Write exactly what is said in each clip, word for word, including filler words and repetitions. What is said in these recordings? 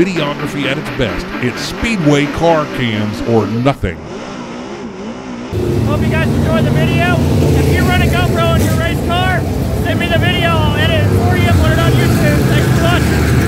videography at its best. It's Speedway Car Cams or nothing. Hope you guys enjoyed the video. If you run a GoPro in your race car, send me the video. I'll edit it for you and put it on YouTube. Thanks for watching.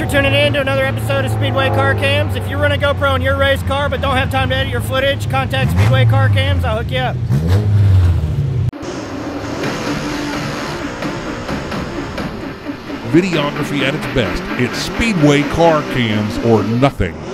for tuning in to another episode of Speedway Car Cams. If you run a GoPro in your race car but don't have time to edit your footage, contact Speedway Car Cams. I'll hook you up. Videography at its best. It's Speedway Car Cams or nothing.